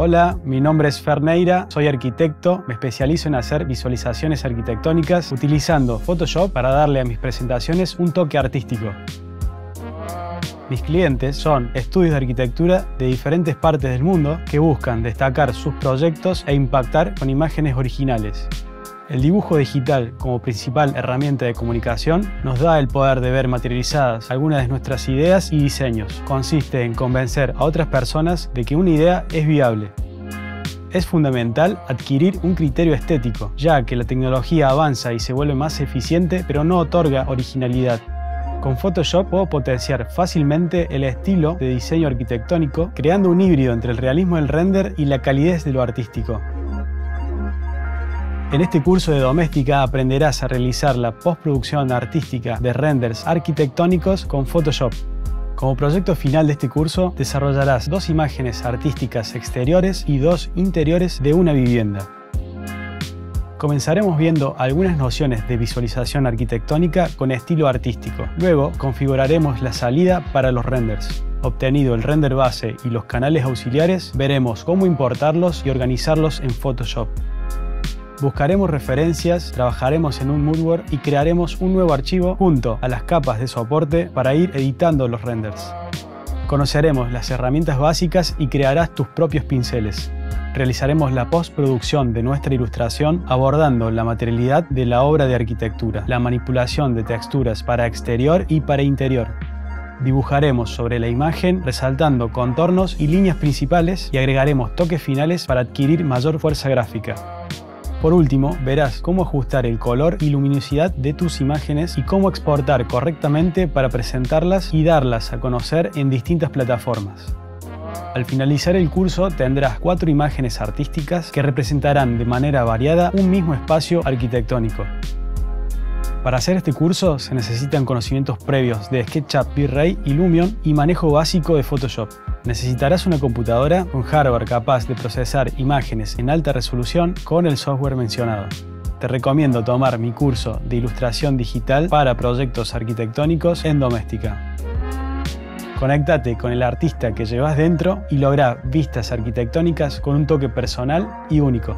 Hola, mi nombre es Fernando Neyra, soy arquitecto, me especializo en hacer visualizaciones arquitectónicas utilizando Photoshop para darle a mis presentaciones un toque artístico. Mis clientes son estudios de arquitectura de diferentes partes del mundo que buscan destacar sus proyectos e impactar con imágenes originales. El dibujo digital como principal herramienta de comunicación nos da el poder de ver materializadas algunas de nuestras ideas y diseños. Consiste en convencer a otras personas de que una idea es viable. Es fundamental adquirir un criterio estético, ya que la tecnología avanza y se vuelve más eficiente, pero no otorga originalidad. Con Photoshop puedo potenciar fácilmente el estilo de diseño arquitectónico, creando un híbrido entre el realismo del render y la calidez de lo artístico. En este curso de Domestika aprenderás a realizar la postproducción artística de renders arquitectónicos con Photoshop. Como proyecto final de este curso, desarrollarás 2 imágenes artísticas exteriores y 2 interiores de una vivienda. Comenzaremos viendo algunas nociones de visualización arquitectónica con estilo artístico. Luego, configuraremos la salida para los renders. Obtenido el render base y los canales auxiliares, veremos cómo importarlos y organizarlos en Photoshop. Buscaremos referencias, trabajaremos en un moodboard y crearemos un nuevo archivo junto a las capas de soporte para ir editando los renders. Conoceremos las herramientas básicas y crearás tus propios pinceles. Realizaremos la postproducción de nuestra ilustración abordando la materialidad de la obra de arquitectura, la manipulación de texturas para exterior y para interior. Dibujaremos sobre la imagen resaltando contornos y líneas principales y agregaremos toques finales para adquirir mayor fuerza gráfica. Por último, verás cómo ajustar el color y luminosidad de tus imágenes y cómo exportar correctamente para presentarlas y darlas a conocer en distintas plataformas. Al finalizar el curso tendrás 4 imágenes artísticas que representarán de manera variada un mismo espacio arquitectónico. Para hacer este curso se necesitan conocimientos previos de SketchUp, V-Ray y Lumion y manejo básico de Photoshop. Necesitarás una computadora con hardware capaz de procesar imágenes en alta resolución con el software mencionado. Te recomiendo tomar mi curso de ilustración digital para proyectos arquitectónicos en Domestika. Conéctate con el artista que llevas dentro y logra vistas arquitectónicas con un toque personal y único.